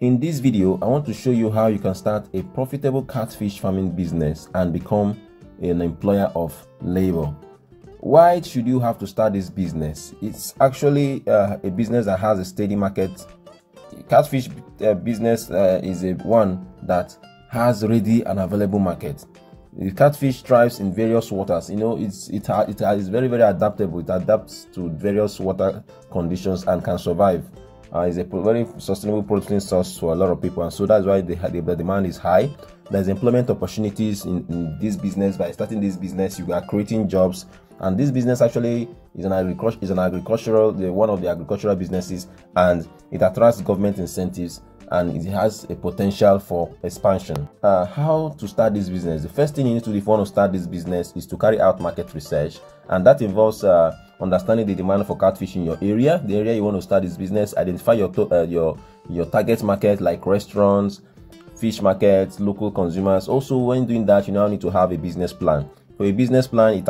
In this video, I want to show you how you can start a profitable catfish farming business and become an employer of labor. Why should you have to start this business? It's actually a business that has a steady market. Catfish business is one that has ready and available market. The catfish thrives in various waters. You know, it is very, very adaptable. It adapts to various water conditions and can survive. It's a very sustainable protein source for a lot of people, and so that's why the demand is high. There's employment opportunities in this business. By starting this business, you are creating jobs, and this business actually is one of the agricultural businesses, and it attracts government incentives, and it has a potential for expansion. How to start this business? The first thing you need to do if you want to start this business is to carry out market research, and that involves understanding the demand for catfish in your area, the area you want to start this business. Identify your target market, like restaurants, fish markets, local consumers. Also, when doing that, you now need to have a business plan. For a business plan, you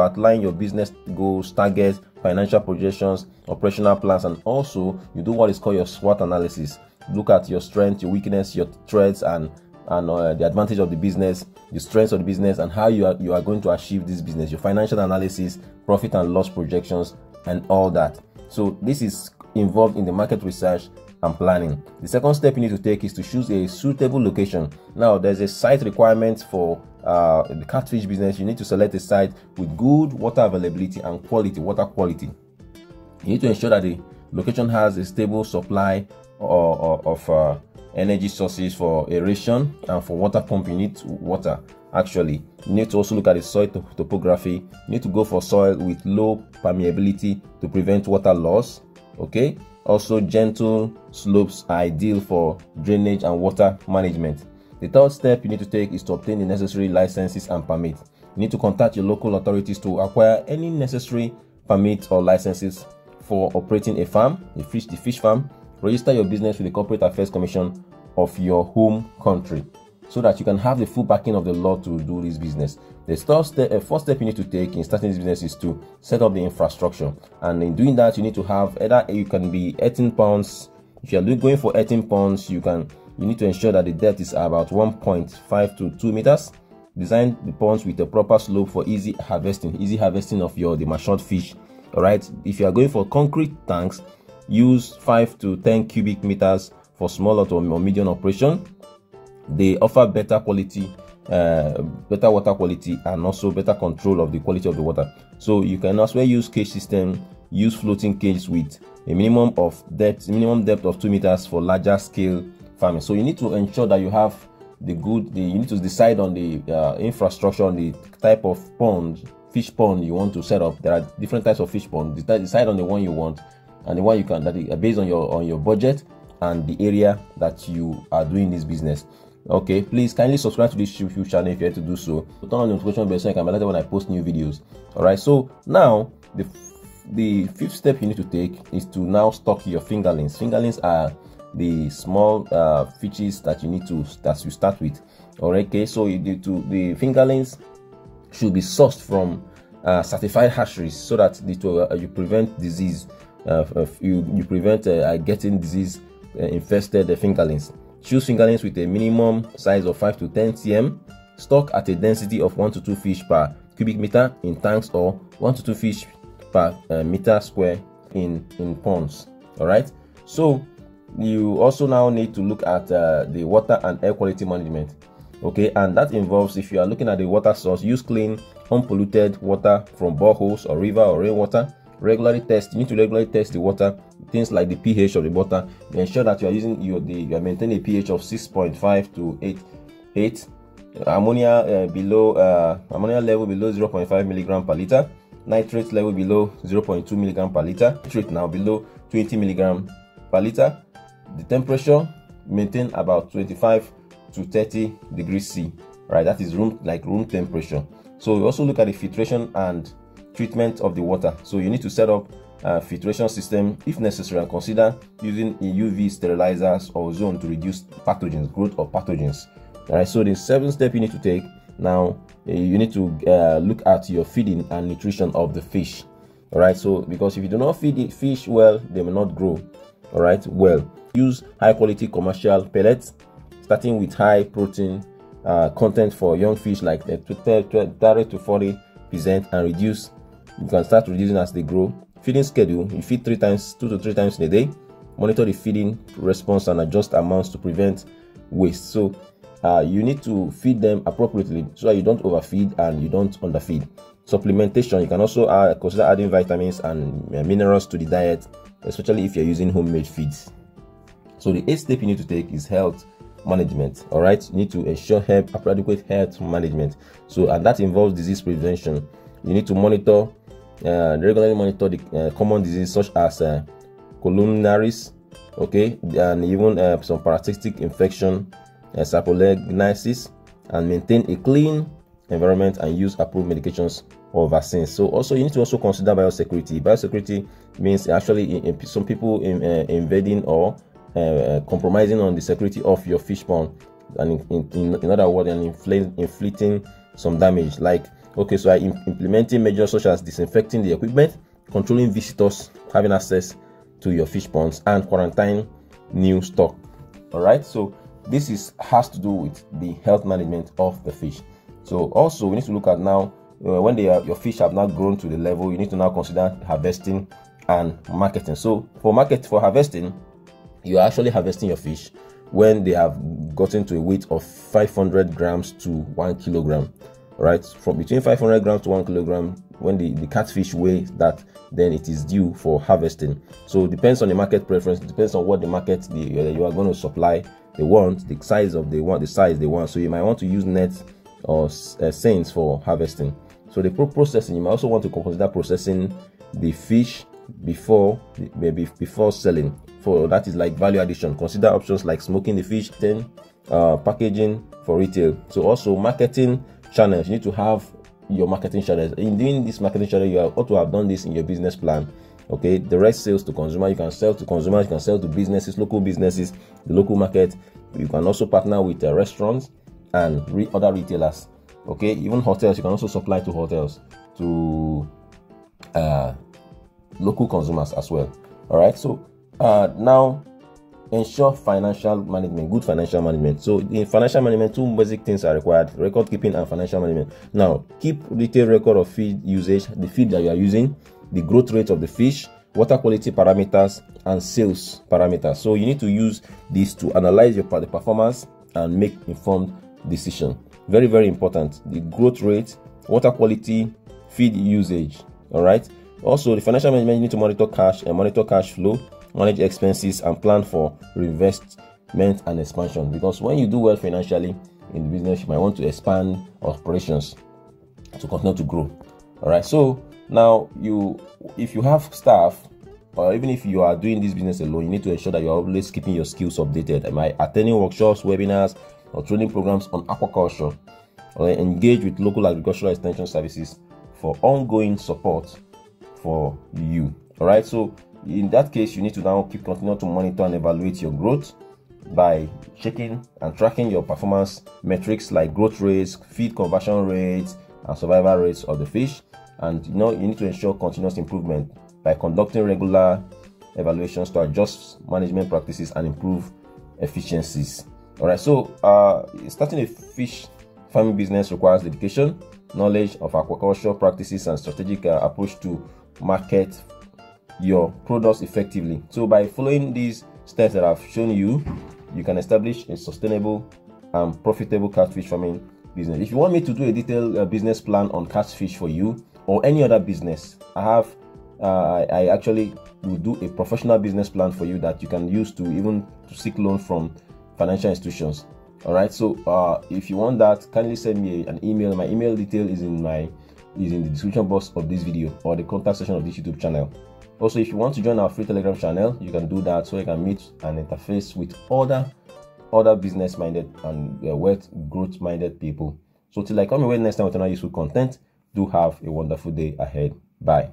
outline your business goals, targets, financial projections, operational plans, and also you do what is called your SWOT analysis. Look at your strength, your weakness, your threats, and the advantage of the business, the strengths of the business, and how you are going to achieve this business, your financial analysis, profit and loss projections, and all that. So this is involved in the market research and planning. The second step you need to take is to choose a suitable location. Now, there's a site requirement for the catfish business. You need to select a site with good water availability and quality, water quality. You need to ensure that the location has a stable supply of energy sources for aeration and for water pump. You need water. Actually, you need to also look at the soil topography. You need to go for soil with low permeability to prevent water loss. Okay, also gentle slopes are ideal for drainage and water management. The third step you need to take is to obtain the necessary licenses and permits. You need to contact your local authorities to acquire any necessary permits or licenses for operating a farm, the fish farm. Register your business with the Corporate Affairs Commission of your home country so that you can have the full backing of the law to do this business. The fourth step you need to take in starting this business is to set up the infrastructure. And in doing that, you need to have either you can be 18 pounds. If you are going for 18 pounds, you need to ensure that the depth is about 1.5 to 2 meters. Design the ponds with a proper slope for easy harvesting of your matured fish. All right. If you are going for concrete tanks, use 5 to 10 cubic meters for smaller or medium operation. They offer better quality, better water quality, and also better control of the quality of the water. So you can also use cage system, use floating cages with a minimum depth of 2 meters for larger scale farming. So you need to ensure that you have you need to decide on the infrastructure, on the type of fish pond you want to set up. There are different types of fish ponds. Decide on the one you want, and the one you can, that is based on your budget and the area that you are doing this business. Okay, please kindly subscribe to this YouTube channel if you have to do so. Turn on the notification bell so you can be alerted when I post new videos. All right. So now the fifth step you need to take is to now stock your fingerlings. Fingerlings are the small fishes that you start with. All right. Okay. So the fingerlings should be sourced from certified hatcheries so that you prevent disease. You prevent getting disease infested fingerlings. Choose fingerlings with a minimum size of 5 to 10 cm. Stock at a density of 1 to 2 fish per cubic meter in tanks, or 1 to 2 fish per meter square in ponds. All right. So you also now need to look at the water and air quality management. Okay, and that involves, if you are looking at the water source, use clean, unpolluted water from boreholes or river or rainwater. You need to regularly test the water, things like the pH of the water. Ensure that you are maintaining a pH of 6.5 to 8. Ammonia level below 0.5 milligram per liter, nitrate level below 0.2 milligram per liter, nitrate now below 20 milligram per liter. The temperature maintain about 25 to 30 degrees C. Right, that is room temperature. So we also look at the filtration and treatment of the water. So you need to set up a filtration system if necessary, and consider using UV sterilizers or ozone to reduce growth of pathogens. All right. So the seventh step you need to take now, you need to look at your feeding and nutrition of the fish. All right. So because if you do not feed the fish well, they may not grow. All right, well, use high quality commercial pellets, starting with high protein content for young fish, like 30 to 40%, and reduce. You can start reducing as they grow. Feeding schedule: you feed 2 to 3 times in a day. Monitor the feeding response and adjust amounts to prevent waste. So you need to feed them appropriately so that you don't overfeed and you don't underfeed. Supplementation: you can also consider adding vitamins and minerals to the diet, especially if you're using homemade feeds. So the 8th step you need to take is health management. All right, you need to ensure adequate health management. So, and that involves disease prevention. You need to monitor, regularly monitor the common diseases such as columnaris, okay, and even some parasitic infection, saprolegnasis, and maintain a clean environment and use approved medications or vaccines. So also you need to also consider biosecurity. Biosecurity means actually some people invading or compromising on the security of your fish pond, and in other words, and inflicting some damage. Like, okay, so implementing measures such as disinfecting the equipment, controlling visitors having access to your fish ponds, and quarantine new stock. All right, so this has to do with the health management of the fish. So also we need to look at now when your fish have now grown to the level, you need to now consider harvesting and marketing. So for harvesting, you are actually harvesting your fish when they have gotten to a weight of 500 grams to 1 kilogram. All right, from between 500 grams to 1 kilogram, when the catfish weighs that, then it is due for harvesting. So it depends on the market preference. It depends on what the market you are going to supply. They want the size of the size they want. So you might want to use nets or seines for harvesting. So the processing, you might also want to consider processing the fish before selling. For that is like value addition. Consider options like smoking the fish, then packaging for retail. So also marketing channels. You need to have your marketing channels. In doing this marketing channel, you ought to have done this in your business plan. Okay, direct sales to consumer. You can sell to consumers. You can sell to businesses, local businesses, the local market. You can also partner with restaurants and other retailers. Okay, even hotels. You can also supply to hotels, to local consumers as well. All right, so now ensure financial management, good financial management. So in financial management, two basic things are required: record keeping and financial management. Now keep detailed record of feed usage, the feed that you are using, the growth rate of the fish, water quality parameters, and sales parameters. So you need to use this to analyze the performance and make informed decision. Very, very important. The growth rate, water quality, feed usage. All right, also the financial management, you need to monitor cash and monitor cash flow, manage expenses, and plan for reinvestment and expansion. Because when you do well financially in the business, you might want to expand operations to continue to grow. All right, so now if you have staff, or even if you are doing this business alone, you need to ensure that you are always keeping your skills updated. Am I attending workshops, webinars, or training programs on aquaculture, or engage with local agricultural extension services for ongoing support for you. All right, so in that case, you need to now continue to monitor and evaluate your growth by checking and tracking your performance metrics like growth rates, feed conversion rates, and survival rates of the fish. And you know, you need to ensure continuous improvement by conducting regular evaluations to adjust management practices and improve efficiencies. All right, so starting a fish farming business requires dedication, knowledge of aquaculture practices, and strategic approach to market your products effectively. So by following these steps that I've shown you, you can establish a sustainable and profitable catfish farming business. If you want me to do a detailed business plan on catfish for you or any other business, I actually will do a professional business plan for you that you can use to even to seek loan from financial institutions. All right, so if you want that, kindly send me an email. My email detail is in the description box of this video or the contact section of this YouTube channel. Also, if you want to join our free Telegram channel, you can do that so you can meet and interface with other business-minded and wealth growth-minded people. So till I come away next time with another useful content, do have a wonderful day ahead. Bye.